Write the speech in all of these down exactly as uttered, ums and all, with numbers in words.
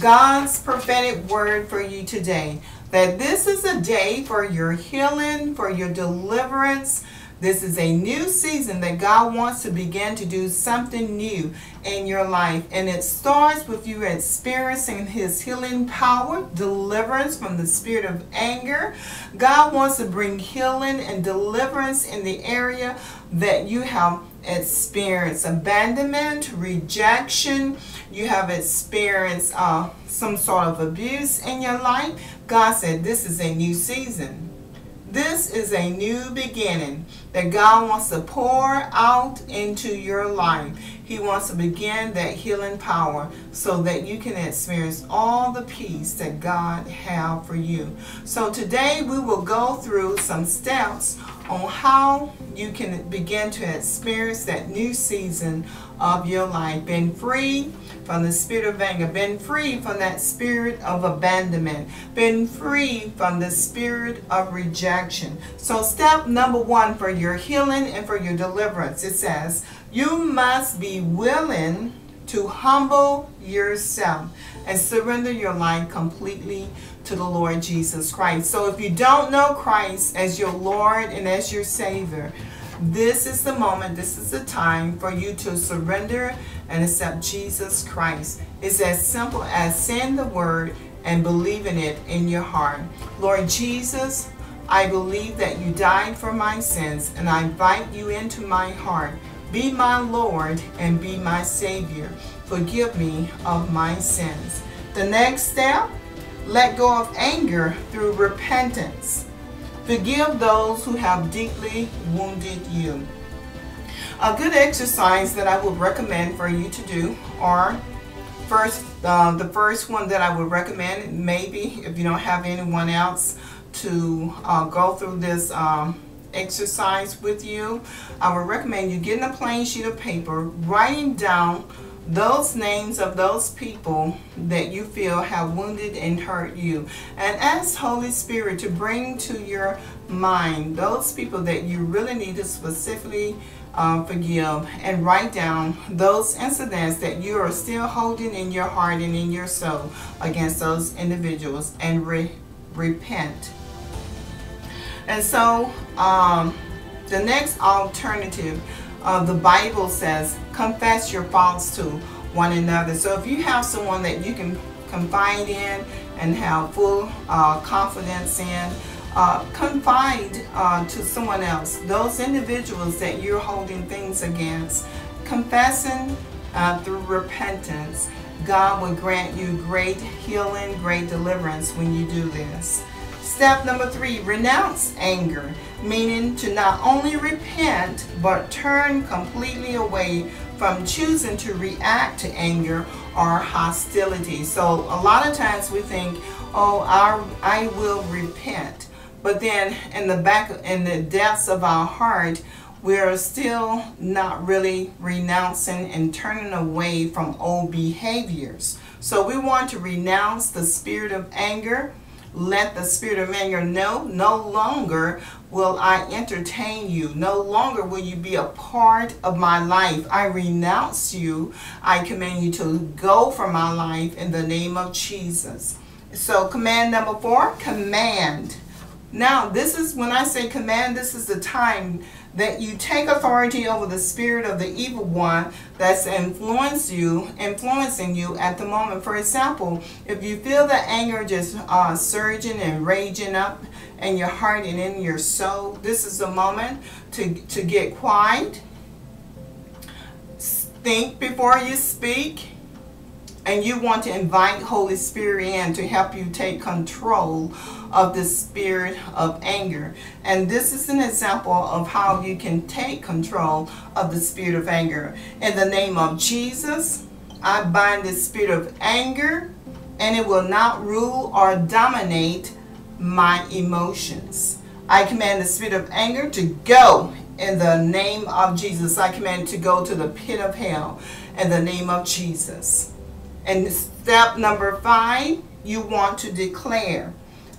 God's prophetic word for you today, that this is a day for your healing, for your deliverance. This is a new season that God wants to begin to do something new in your life. And it starts with you experiencing His healing power, deliverance from the spirit of anger. God wants to bring healing and deliverance in the area that you have experienced abandonment, rejection. You have experienced uh, some sort of abuse in your life. God said this is a new season. This is a new beginning that God wants to pour out into your life. He wants to begin that healing power so that you can experience all the peace that God has for you. So today we will go through some steps on how you can begin to experience that new season of your life. Being free from the spirit of anger, being free from that spirit of abandonment, being free from the spirit of rejection. So step number one for your healing and for your deliverance, it says, you must be willing to humble yourself and surrender your life completely to the Lord Jesus Christ. So if you don't know Christ as your Lord and as your Savior, this is the moment, this is the time for you to surrender and accept Jesus Christ. It's as simple as saying the word and believing it in your heart. Lord Jesus, I believe that you died for my sins, and I invite you into my heart. Be my Lord and be my Savior. Forgive me of my sins. The next step, let go of anger through repentance. Forgive those who have deeply wounded you. A good exercise that I would recommend for you to do are first, uh, the first one that I would recommend, maybe if you don't have anyone else to uh, go through this um, exercise with you, I would recommend you getting a plain sheet of paper, writing down those names of those people that you feel have wounded and hurt you, and ask Holy Spirit to bring to your mind those people that you really need to specifically uh, forgive, and write down those incidents that you are still holding in your heart and in your soul against those individuals, and re repent. And so um, the next alternative, uh, the Bible says, confess your faults to one another. So if you have someone that you can confide in and have full uh, confidence in, uh, confide uh, to someone else. Those individuals that you're holding things against, confessing uh, through repentance, God will grant you great healing, great deliverance when you do this. Step number three, renounce anger, meaning to not only repent, but turn completely away from choosing to react to anger or hostility. So a lot of times we think, oh, I, I will repent. But then in the back, in the depths of our heart, we're still not really renouncing and turning away from old behaviors. So we want to renounce the spirit of anger. Let the spirit of anger know, no longer will I entertain you. No longer will you be a part of my life. I renounce you. I command you to go from my life in the name of Jesus. So command number four, command. Now, this is when I say command, this is the time that you take authority over the spirit of the evil one that's influenced you, influencing you at the moment. For example, if you feel the anger just uh, surging and raging up in your heart and in your soul, this is the moment to, to get quiet, think before you speak, and you want to invite Holy Spirit in to help you take control of the spirit of anger. And this is an example of how you can take control of the spirit of anger. In the name of Jesus, I bind the spirit of anger, and it will not rule or dominate my emotions. I command the spirit of anger to go. In the name of Jesus, I command it to go to the pit of hell. In the name of Jesus. And step number five, you want to declare.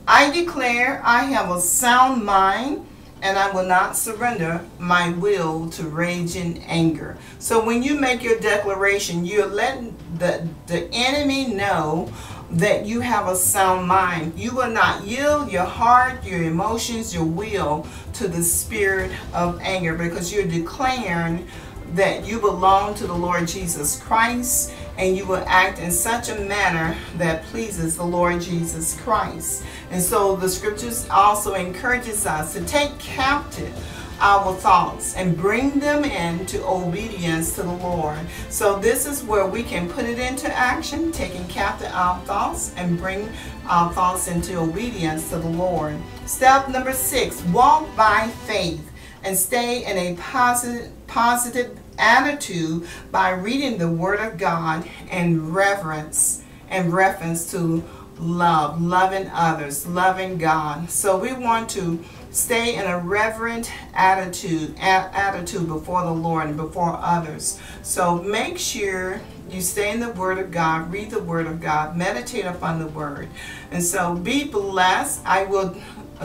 I declare I have a sound mind, and I will not surrender my will to rage and anger. So when you make your declaration, you're letting the, the enemy know that you have a sound mind. You will not yield your heart, your emotions, your will to the spirit of anger, because you're declaring that you belong to the Lord Jesus Christ, and you will act in such a manner that pleases the Lord Jesus Christ. And so the scriptures also encourages us to take captive our thoughts and bring them into obedience to the Lord. So this is where we can put it into action, taking captive our thoughts and bring our thoughts into obedience to the Lord. Step number six, walk by faith and stay in a positive, positive attitude by reading the Word of God and reverence and reference to love, loving others, loving God. So we want to stay in a reverent attitude, attitude before the Lord and before others. So make sure you stay in the Word of God, read the Word of God, meditate upon the Word. And so be blessed. I will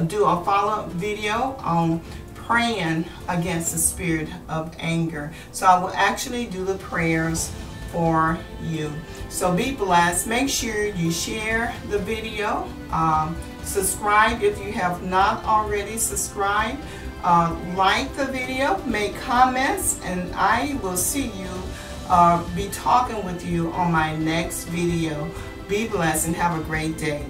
do a follow-up video on praying against the spirit of anger. So I will actually do the prayers for you. So be blessed. Make sure you share the video. Um, subscribe if you have not already subscribed. Uh, like the video, make comments, and I will see you, uh, be talking with you on my next video. Be blessed and have a great day.